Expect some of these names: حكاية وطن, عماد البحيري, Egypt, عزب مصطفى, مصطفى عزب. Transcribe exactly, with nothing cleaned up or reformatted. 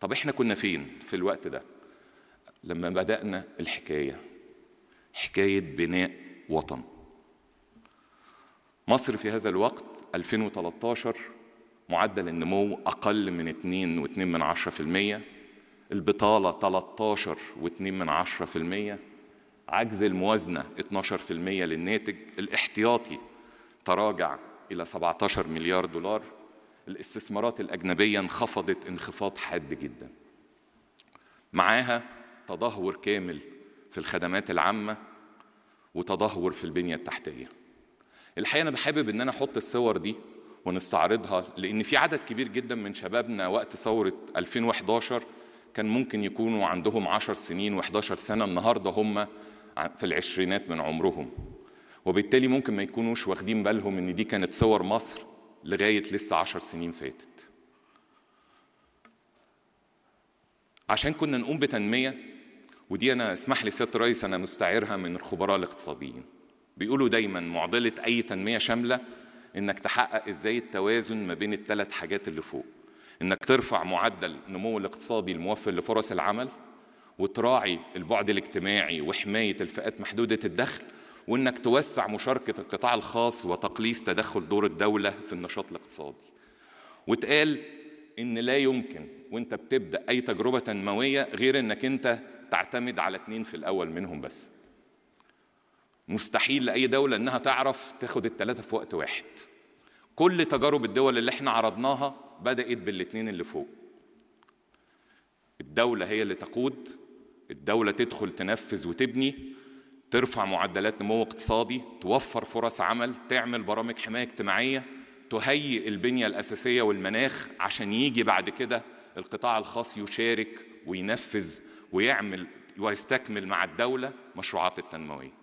طب احنا كنا فين في الوقت ده لما بدأنا الحكاية؟ حكاية بناء وطن. مصر في هذا الوقت ألفين وثلاثة عشر معدل النمو أقل من اثنين فاصلة اثنين بالمئة، البطالة ثلاثة عشر فاصلة اثنين بالمئة، عجز الموازنة اثني عشر بالمئة للناتج، الاحتياطي تراجع إلى سبعة عشر مليار دولار، الاستثمارات الأجنبية انخفضت انخفاض حاد جدا، معاها تدهور كامل في الخدمات العامة وتدهور في البنية التحتية. الحقيقة أنا بحابب إن أنا أحط الصور دي ونستعرضها، لأن في عدد كبير جدا من شبابنا وقت ثورة ألفين وأحد عشر كان ممكن يكونوا عندهم عشر سنين وإحدى عشرة سنة، النهاردة هم في العشرينات من عمرهم، وبالتالي ممكن ما يكونوش واخدين بالهم إن دي كانت صور مصر لغاية لسه عشر سنين فاتت. عشان كنا نقوم بتنمية، ودي أنا اسمح لي سيادة الرئيس أنا مستعيرها من الخبراء الاقتصاديين، بيقولوا دايماً معضلة أي تنمية شاملة إنك تحقق إزاي التوازن ما بين الثلاث حاجات اللي فوق، إنك ترفع معدل النمو الاقتصادي الموفر لفرص العمل، وتراعي البعد الاجتماعي وحماية الفئات محدودة الدخل، وإنك توسع مشاركة القطاع الخاص وتقليص تدخل دور الدولة في النشاط الاقتصادي. واتقال إن لا يمكن وإنت بتبدأ أي تجربة تنموية غير إنك أنت تعتمد على اتنين في الأول منهم بس. مستحيل لأي دولة إنها تعرف تاخد التلاتة في وقت واحد. كل تجارب الدول اللي احنا عرضناها بدأت بالاتنين اللي فوق. الدولة هي اللي تقود، الدولة تدخل تنفذ وتبني، ترفع معدلات نمو اقتصادي، توفر فرص عمل، تعمل برامج حماية اجتماعية، تهيئ البنية الأساسية والمناخ عشان يجي بعد كده القطاع الخاص يشارك وينفذ ويعمل ويستكمل مع الدولة مشروعات التنموية.